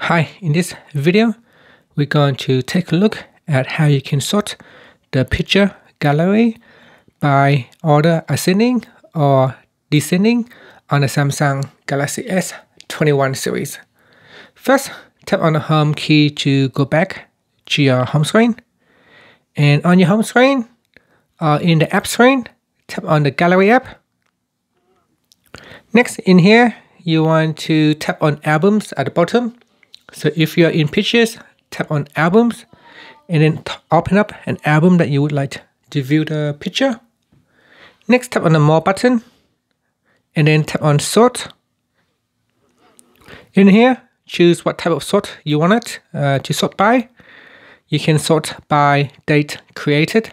Hi, in this video, we're going to take a look at how you can sort the picture gallery by order ascending or descending on the Samsung Galaxy S21 series. First, tap on the home key to go back to your home screen. And on your home screen, or in the app screen, tap on the gallery app. Next, in here, you want to tap on albums at the bottom. So if you're in pictures, tap on albums and then open up an album that you would like to view the picture. Next, tap on the more button and then tap on sort. In here, choose what type of sort you want it to sort by. You can sort by date created,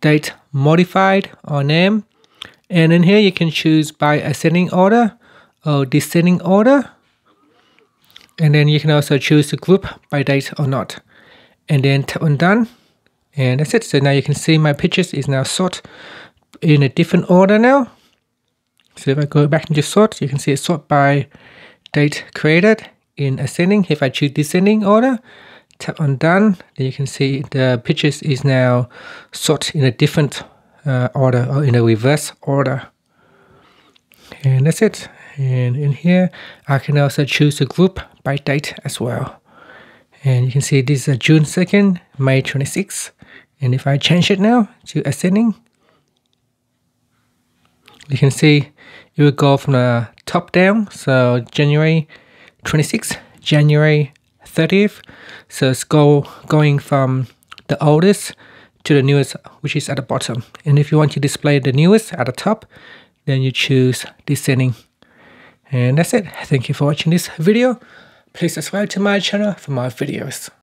date modified or name. And in here, you can choose by ascending order or descending order. And then you can also choose to group by date or not. And then tap on done. And that's it. So now you can see my pictures is now sorted in a different order now. So if I go back into sort, you can see it's sorted by date created in ascending. If I choose descending order, tap on done. Then you can see the pictures is now sorted in a different order or in a reverse order. And that's it. And in here, I can also choose a group by date as well. And you can see this is June 2nd, May 26th. And if I change it now to ascending, you can see it will go from the top down. So January 26th, January 30th. So it's going from the oldest to the newest, which is at the bottom. And if you want to display the newest at the top, then you choose descending. And that's it. Thank you for watching this video. Please subscribe to my channel for more videos.